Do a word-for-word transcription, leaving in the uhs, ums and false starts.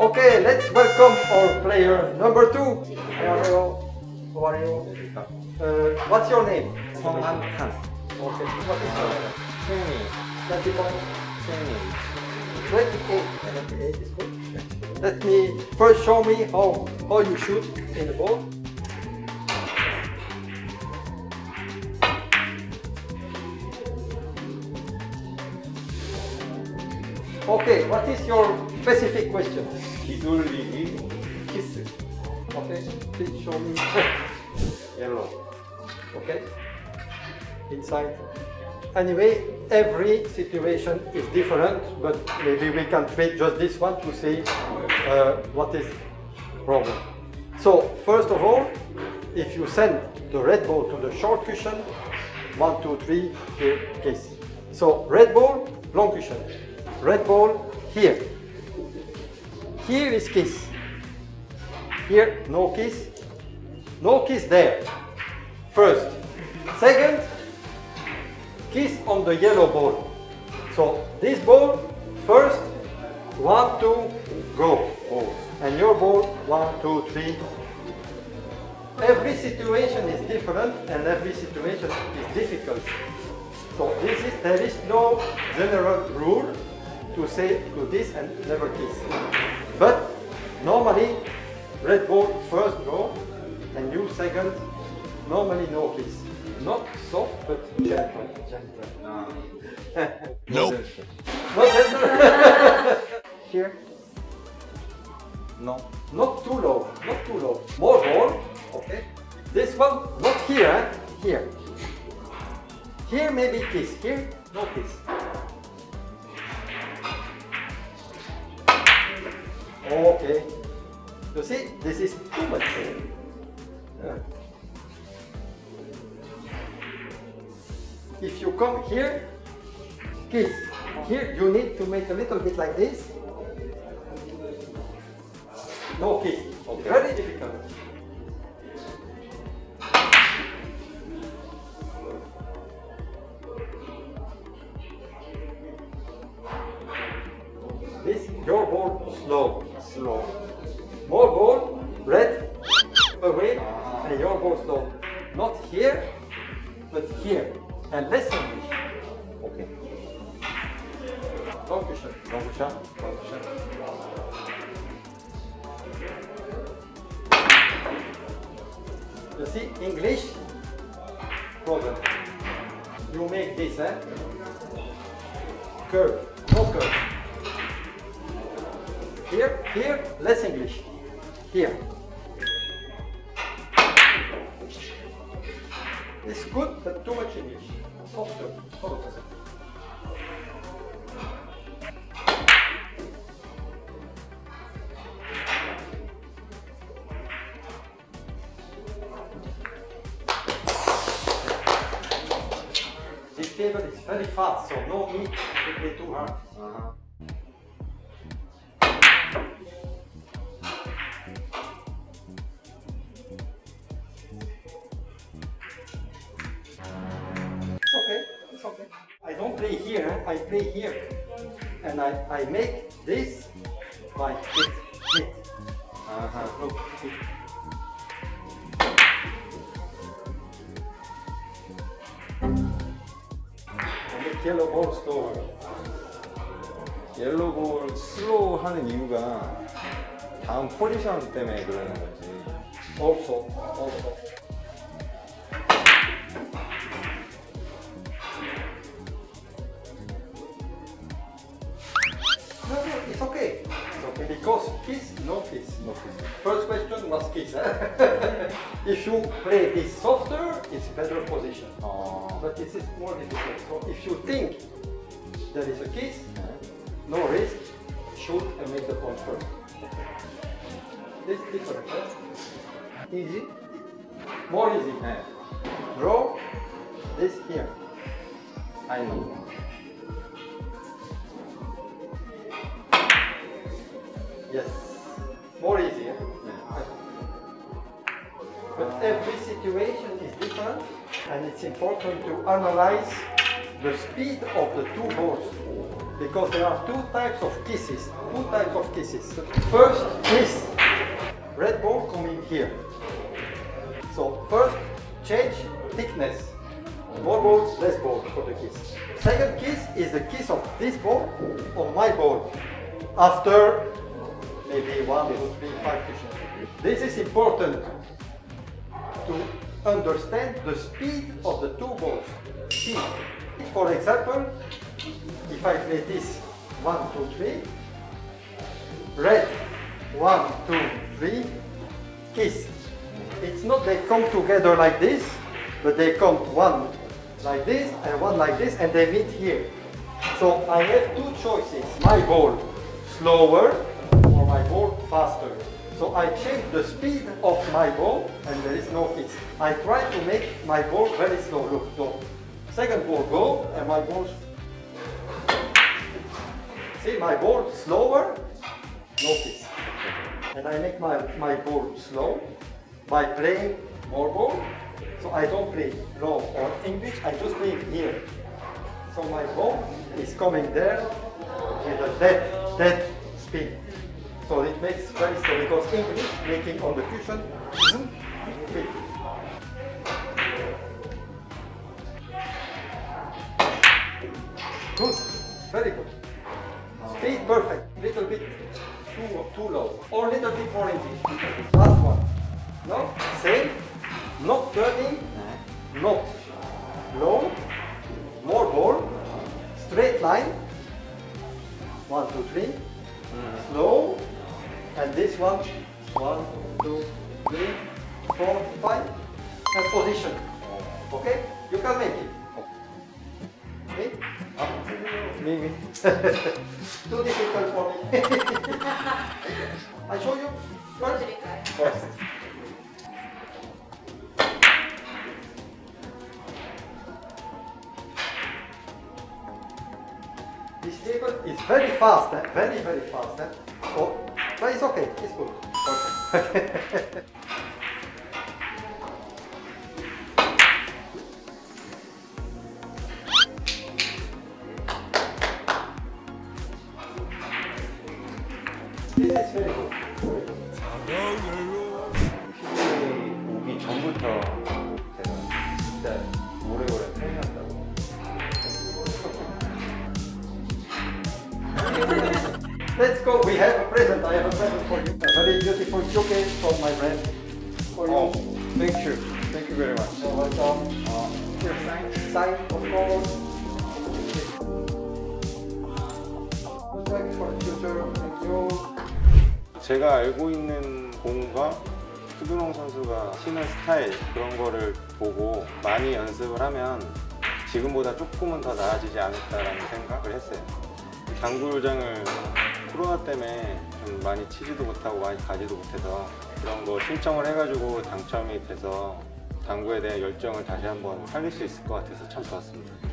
Okay, let's welcome our player number two. Hello, how are you? Uh, what's your name? Song An Han. Okay, what is your name? Sunmi. twenty-one? Sunmi. twenty-eight. twenty-eight is good. Let me first show me how, how you shoot in the ball. Okay, what is your specific question? Hidurigi kiss. Okay, please show me. Yellow. Okay. Inside. Anyway, every situation is different, but maybe we can treat just this one to see uh, what is problem. So, first of all, if you send the red ball to the short cushion, one, two, three, two, kiss. So, red ball, long cushion. Red ball here. Here is kiss. Here, no kiss. No kiss there. First. Second, kiss on the yellow ball. So this ball, first, one, two, go. And your ball, one, two, three. Every situation is different and every situation is difficult. So this is, there is no general rule to say to this and never kiss. But normally red ball first go and you second, normally no kiss. Not soft but gentle. Gentle. No. No. Not gentle. Here. No. Not too low. Not too low. More ball. Okay. This one not here, eh? Here. Here maybe kiss. Here no kiss. Okay, you see, this is too much. Yeah. If you come here, kiss. Here you need to make a little bit like this. No kiss. Okay. Very difficult. This your ball slow. Slow. More ball, red, away, and your ball slow. Not here, but here. And listen. Okay. Long cushion. Long cushion. Long cushion. You see, English problem. You make this, eh? Curve. No curve. Here, here, less English. Here. It's good, but too much English. Softer. Softer. This table is very fast, so no need to play too hard. Uh-huh. I don't play here, I play here. And I, I make this by hit, hit. Uh-huh. Look, hit. I make yellow ball slow. Yellow ball slow 하는 이유가 다음 포지션 때문에 그러는 거지. Also, also. It's okay. It's okay. Because kiss, no kiss. No kiss. First question was kiss. Eh? If you play this softer, it's better position. Oh. But it is more difficult. So if you think there is a kiss, no risk, shoot and make the point first. This is different. Eh? Easy. More easy. Yeah. Draw this here. I know. Yes, more easier. Yeah. But every situation is different and it's important to analyze the speed of the two balls, because there are two types of kisses. Two types of kisses. First kiss, red ball coming here. So first change thickness, more ball, less ball for the kiss. Second kiss is the kiss of this ball on my ball. After maybe one, two, three, five kisses. This is important to understand the speed of the two balls. Speed. For example, if I play this one, two, three, red, one, two, three, kiss. It's not they come together like this, but they come one like this and one like this, and they meet here. So I have two choices: my ball slower or my ball faster. So I change the speed of my ball, and there is no kiss. I try to make my ball very slow. Look, so second ball go, and my ball. See, my ball slower, no kiss. And I make my, my ball slow by playing more ball. So I don't play low or English, I just play here. So my ball is coming there with a dead, dead spin. So it makes very slow, because English making on the cushion. Good, very good. Speed perfect, little bit too, too low, or little bit more English. Last one, no, same. Not turning, not low, more ball, straight line, one, two, three, slow, and this one, one, two, three, four, five, and position. Okay? You can make it. Okay? Maybe. Too difficult for me. I show you first. First. This table is very fast, eh? very very fast. Eh? Oh, but it's okay, it's good. Okay. This is very good. 오기 전부터 제가 진짜 오래오래 팬이었다고. Let's go, we have a present, I have a present for you. A very beautiful showcase from my friend. For you. Oh, thank you, thank you very much. You're welcome. Uh, your sign, sign of course. Good luck for the future, thank you. 제가 알고 있는 공과 쿠드롱 선수가 치는 스타일 그런 거를 보고 많이 연습을 하면 지금보다 조금은 더 나아지지 않을까라는 생각을 했어요. 당구장을 코로나 때문에 좀 많이 치지도 못하고 많이 가지도 못해서 그런 거 신청을 해가지고 당첨이 돼서 당구에 대한 열정을 다시 한번 살릴 수 있을 것 같아서 참 좋았습니다.